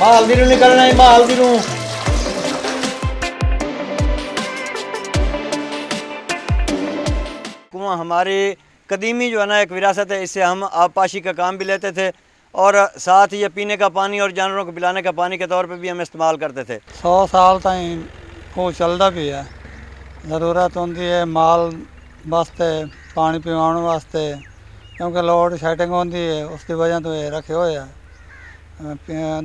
माल दिनू निकलना है, माल दिनू। कुआं हमारी कदीमी जो है ना एक विरासत है, इससे हम आबपाशी का काम भी लेते थे और साथ ही ये पीने का पानी और जानवरों को पिलाने का पानी के तौर पे भी हम इस्तेमाल करते थे। 100 साल तक को चलता भी है। ज़रूरत होती है माल वास्ते, पानी पिवाने वास्ते, क्योंकि लोड शेडिंग होती है, उसकी वजह तो ये रखे हुए है।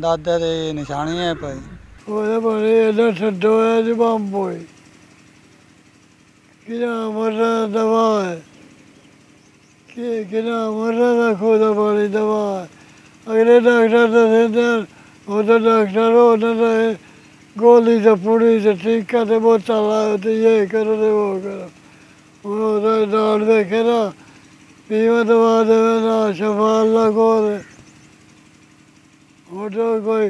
दादे की निशानी है भाई दवा है कि मरना ना खोदा पानी दवा है। अगले डॉक्टर तो देते होते, डॉक्टर होता रहे गोली से पूरी से टीका से बोता लाओ तो ये करो तो वो करो, वो डाल देखे ना पीवा दवा देवे ना शफा ना खोले होटो कोई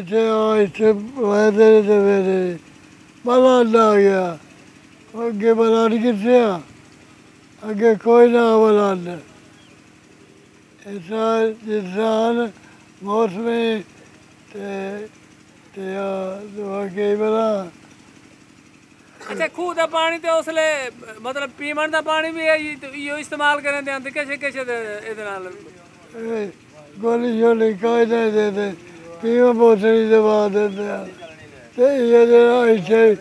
इतने इतने वैसे देवे बना आ गया अगे बना कितने अगे कोई ना बना। ऐसा इंसान मौसमी अगे बना। अच्छा, खूह का पानी तो उसले मतलब पीवन का पानी भी है, यो इस्तेमाल करें देते कैसे कैसे गोली शोली कोई नहीं देते, पीवा बोतली दबा देते हैं। ये ऐसे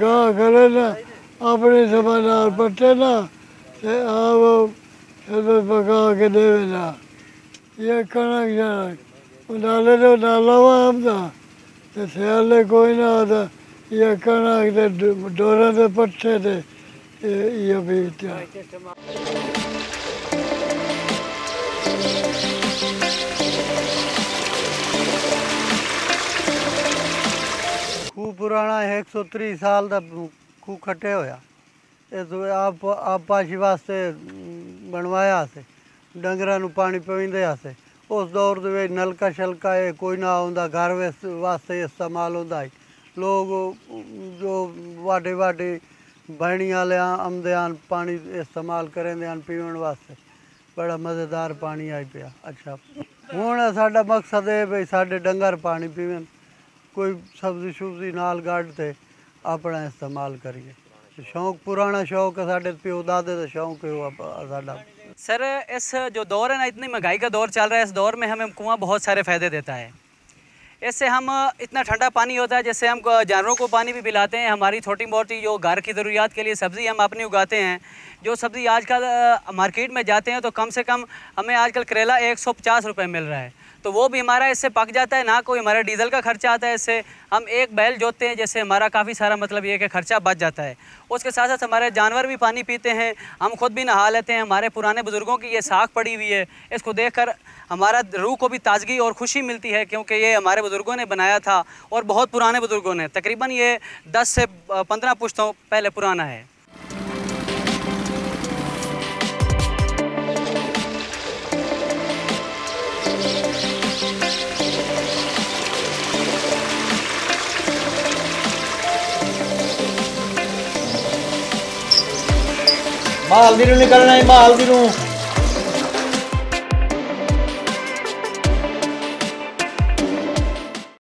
गाँव खड़े ना अपने समानार पट्टे ना वो शरबत पका के देवे ना, ये कणक जनक डाले तो डाला हुआ हमदा तो सियाले कोई ना आता, ये कणक के डोरा के पट्टे थे ये पीते। खूह पुराना 130 साल का खूह खटे होया, आबपाशी वास्ते बनवाया से, डंगर पानी पींदे से। उस दौर के नलका शलका है कोई ना होंदा, घर वास्ते इस्तेमाल होंदा है। लोग जो वाडे वाडे बहनी वाले आमदे पानी इस्तेमाल करेंदे हैं पीने वास्ते। बड़ा मज़ेदार पानी आई पिया। अच्छा, हुण साडा मकसद है भाई साडे डंगर पानी पीवन, कोई सब्जी सुब्जी नाल गाड़ ते अपना इस्तेमाल करिए। शौक पुराना शौक है साढ़े प्यो दादे का शौक है। सर, इस जो दौर है ना, इतनी महंगाई का दौर चल रहा है, इस दौर में हमें कुआं बहुत सारे फ़ायदे देता है। इससे हम इतना ठंडा पानी होता है, जैसे हम जानवरों को पानी भी पिलाते हैं। हमारी छोटी मोटी जो घर की ज़रूरियात के लिए सब्ज़ी हम अपनी उगाते हैं। जो सब्ज़ी आजकल मार्केट में जाते हैं तो कम से कम हमें आजकल करेला 150 रुपये मिल रहा है, तो वो भी हमारा इससे पक जाता है। ना कोई हमारा डीजल का खर्चा आता है, इससे हम एक बैल जोतते हैं जैसे हमारा काफ़ी सारा मतलब ये कि खर्चा बच जाता है। उसके साथ साथ हमारे जानवर भी पानी पीते हैं, हम खुद भी नहा लेते हैं। हमारे पुराने बुज़ुर्गों की ये साख पड़ी हुई है, इसको देखकर हमारा रूह को भी ताज़गी और खुशी मिलती है, क्योंकि ये हमारे बुज़ुर्गों ने बनाया था और बहुत पुराने बुज़ुर्गों ने, तकरीबन ये 10 से 15 पुश्तों पहले पुराना है। माल दिनू निकलना है, माल दिनू।